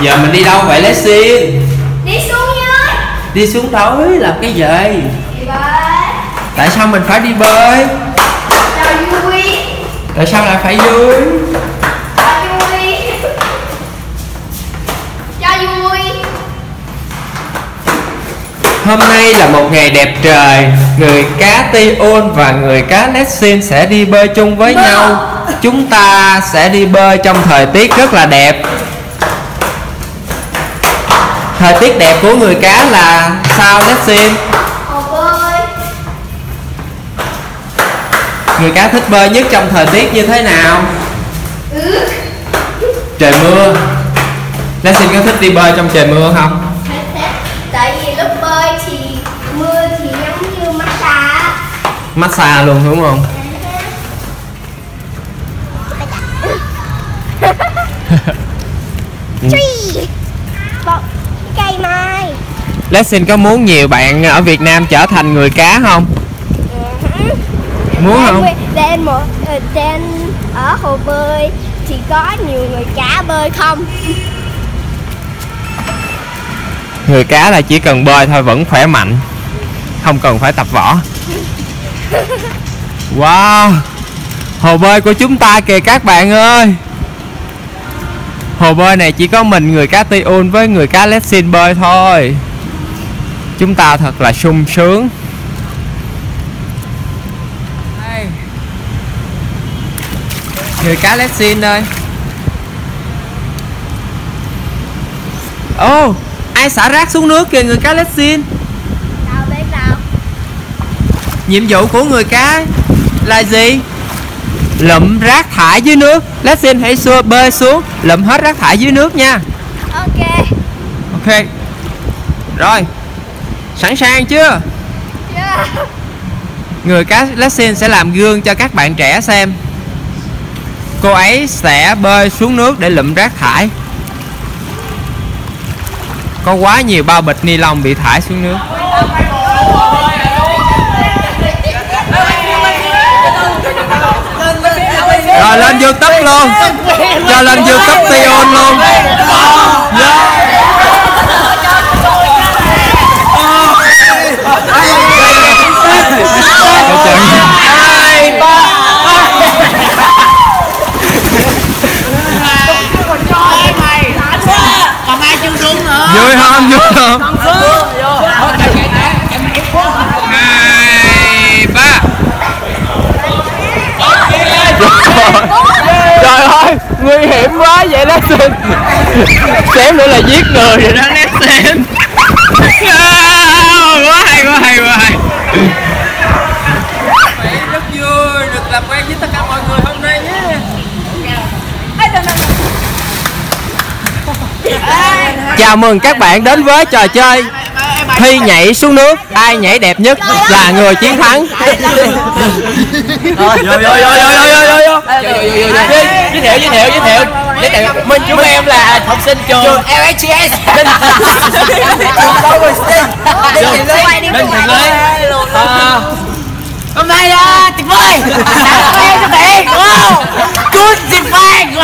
Giờ mình đi đâu vậy Lexin? Đi xuống dưới. Đi xuống đói làm cái gì? Đi bơi. Tại sao mình phải đi bơi? Cho vui. Tại sao lại phải vui? Cho vui. Cho vui. Hôm nay là một ngày đẹp trời. Người cá Tiun và người cá Lexin sẽ đi bơi chung với nhau. Chúng ta sẽ đi bơi trong thời tiết rất là đẹp. Thời tiết đẹp của người cá là sao Lexin? Hồ bơi. Người cá thích bơi nhất trong thời tiết như thế nào? Trời mưa. Lexin có thích đi bơi trong trời mưa không? Tại vì lúc bơi thì mưa thì giống như massage. Massage luôn đúng không? Cây mai. Lexin có muốn nhiều bạn ở Việt Nam trở thành người cá không? Muốn không? Đang ở hồ bơi thì có nhiều người cá bơi không? Người cá là chỉ cần bơi thôi vẫn khỏe mạnh, không cần phải tập võ. Wow, hồ bơi của chúng ta kìa các bạn ơi. Hồ bơi này chỉ có mình người cá Tiun với người cá Lexin bơi thôi. Chúng ta thật là sung sướng. Người cá Lexin đây. Ô, ai xả rác xuống nước kìa người cá Lexin? Tao biết đâu. Nhiệm vụ của người cá là gì? Lụm rác thải dưới nước. Lexin hãy bơi xuống lụm hết rác thải dưới nước nha. Ok. Ok. Rồi. Sẵn sàng chưa? Chưa. Yeah. Người cá Lexin sẽ làm gương cho các bạn trẻ xem. Cô ấy sẽ bơi xuống nước để lụm rác thải. Có quá nhiều bao bịch ni lông bị thải xuống nước. Rồi lên YouTube luôn. Cho lên YouTube Tiun luôn. Vui không? Vui không? Trời ơi, nguy hiểm quá vậy đó Lexin. Xém nữa là giết người vậy đó Lexin. Quá hay, quá hay, quá hay. Rất vui được làm quen với tất cả mọi người hôm nay nhé. Chào mừng các bạn đến với trò chơi thi nhảy xuống nước. Ai nhảy đẹp nhất là người chiến thắng. Giới thiệu. Mình chúng em là học sinh trường LHS. Hôm nay tuyệt vời. Good divine.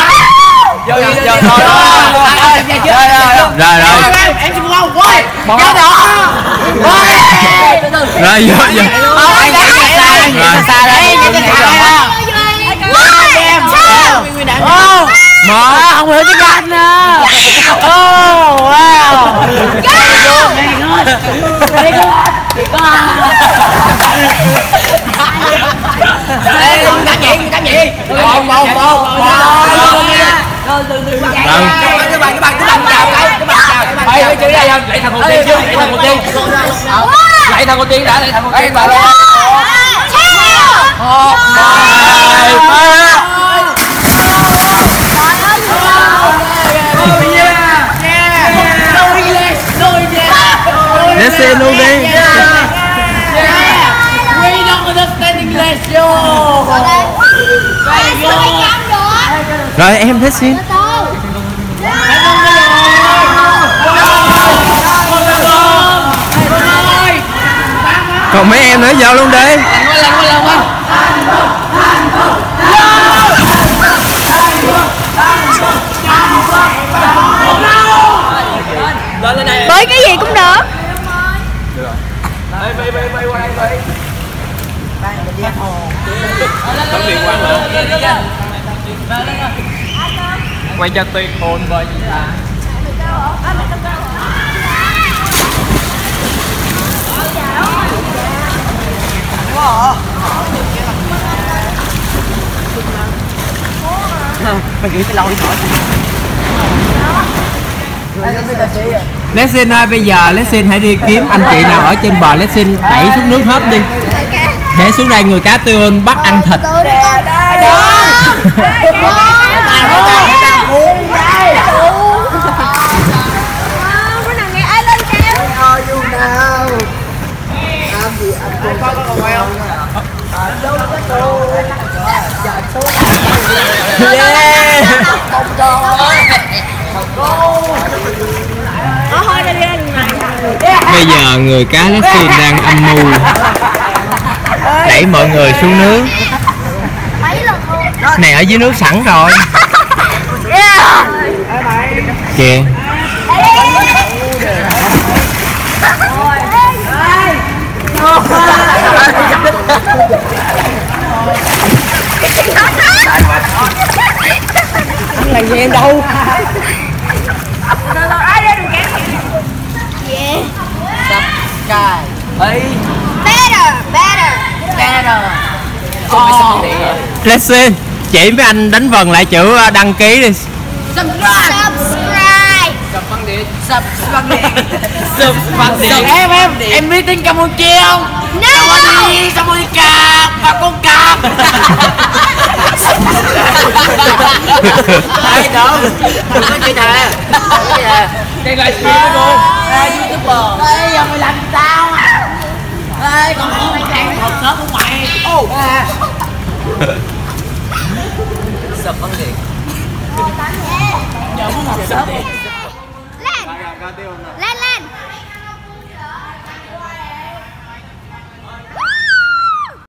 Rồi em thích xin. Còn mấy em nữa vô luôn đi. Lên lên đây. Bởi cái gì cũng được. Được rồi. Bay qua đây đi. Đây mình đi hồ. Tấm điện quang nữa. Quay cho tuyệt hồn bởi gì ta. Mày nghĩ cái lâu đi khỏi. Lexin ơi, bây giờ Lexin hãy đi kiếm anh chị nào ở trên bờ, Lexin đẩy xuống nước hết đi. Để xuống đây người cá Tiun bắt ăn thịt. Bây giờ người cá Lexin đang âm mưu đẩy mọi người xuống nước. Này ở dưới nước sẵn rồi. Kìa. Anh làm gì em đâu. Lexin, chỉ với anh đánh vần lại chữ đăng ký đi. Subscribe. Em biết tiếng Campuchia không? Campuchia, Campuchia và con cạp. Ai đó? Nói chuyện thề. Đây là chuyện luôn. YouTuber. Bây giờ mày làm sao? Ê, còn mày đang học sớm của mày. Sập băng điện. Giờ muốn học sớm đi. Lên. Lên lên.